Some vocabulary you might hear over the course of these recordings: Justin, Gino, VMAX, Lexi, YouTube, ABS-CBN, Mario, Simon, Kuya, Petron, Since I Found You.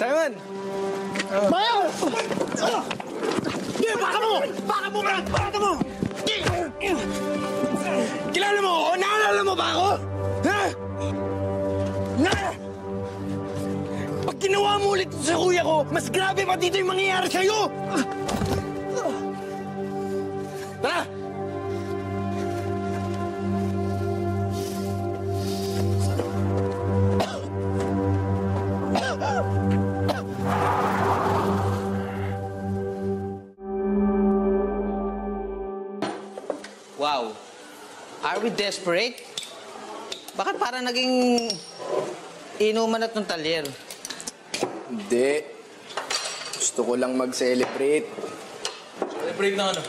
Simon! Mario! Baka mo! Baka mo! Baka mo! Kilala mo ako? Naalala mo ba ako? Ha? Pag ginawa mo ulit sa kuya ko, mas grabe pa dito yung mangyayari sa'yo! Tara! Wow. Are we desperate? Bakit parang naging inuman at ng talyer? Hindi. Gusto ko lang mag-celebrate. Celebrate na ano?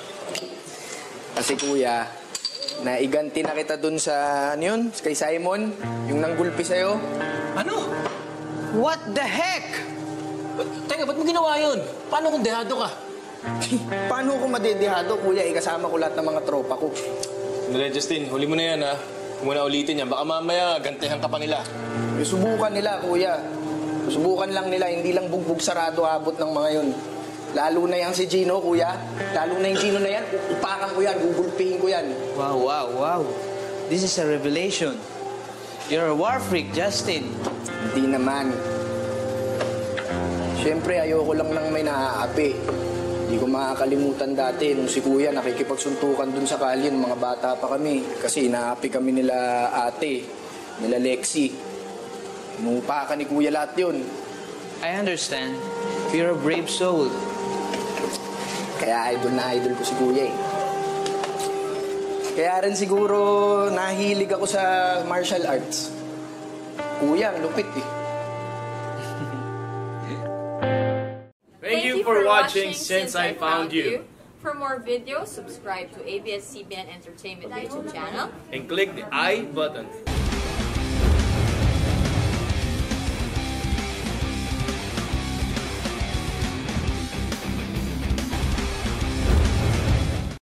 Kasi kuya, naiganti na kita dun sa, ano yun? Kay Simon, yung nanggulpi sa'yo. Ano? What the heck? Teka, ba't mo ginawa yun? Paano kung dehado ka? Paano kung madedehado, kuya? Ikasama ko lahat ng mga tropa ko. Sandali, Justin. Huli mo na yan, ha? Kung muna ulitin yan, baka mamaya gantihan ka pa nila. Susubukan nila, kuya. Susubukan lang nila. Hindi lang bugbog sarado abot ng mga yun. Lalo na yan si Gino, kuya. Lalo na yung Gino na yan. Upakan ko yan. Gugulpihin ko yan. Wow, wow, wow. This is a revelation. You're a war freak, Justin. Hindi naman. Siyempre, ayoko lang nang may naaapi. Hindi ko makakalimutan dati nung si Kuya nakikipagsuntukan dun sa kalye ng mga bata pa kami. Kasi inaapi kami nila ate, nila Lexi. Inuupakan ni Kuya lahat yun. I understand. You're a brave soul. Kaya idol na idol ko si Kuya eh. Kaya rin siguro nahilig ako sa martial arts. Kuya, lupit eh. Thank you for watching Since I Found You. For more videos, subscribe to ABS-CBN Entertainment YouTube channel. And click the I button.